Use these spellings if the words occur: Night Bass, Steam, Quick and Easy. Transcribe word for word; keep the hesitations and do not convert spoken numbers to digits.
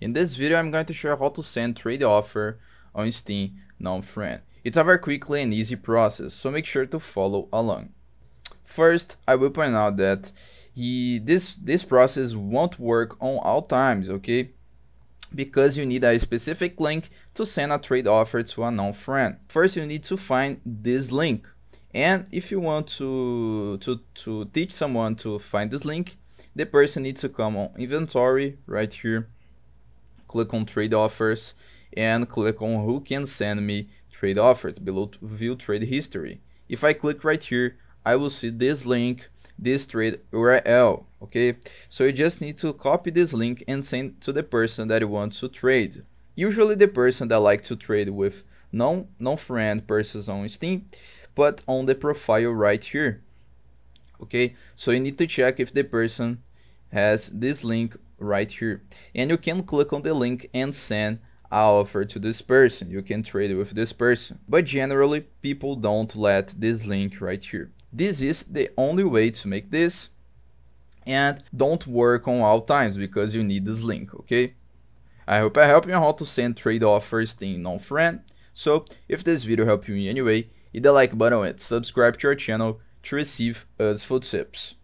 In this video, I'm going to show you how to send trade offer on Steam non-friend. It's a very quick and easy process, so make sure to follow along. First, I will point out that he, this, this process won't work on all times, okay? Because you need a specific link to send a trade offer to a non-friend. First, you need to find this link. And if you want to, to, to teach someone to find this link, the person needs to come on inventory right here, click on trade offers, and click on who can send me trade offers below view trade history. If I click right here, I will see this link, this trade U R L, okay? So you just need to copy this link and send to the person that you want to trade. Usually the person that likes to trade with non, non-friend persons on Steam, but on the profile right here, okay? So you need to check if the person has this link right here, and you can click on the link and send an offer to this person. You can trade with this person, but generally people don't let this link right here. This is the only way to make this, and don't work on all times because you need this link, okay? I hope I helped you on how to send trade offers to non-friend. So if this video helped you in any way, hit the like button and subscribe to our channel to receive useful tips.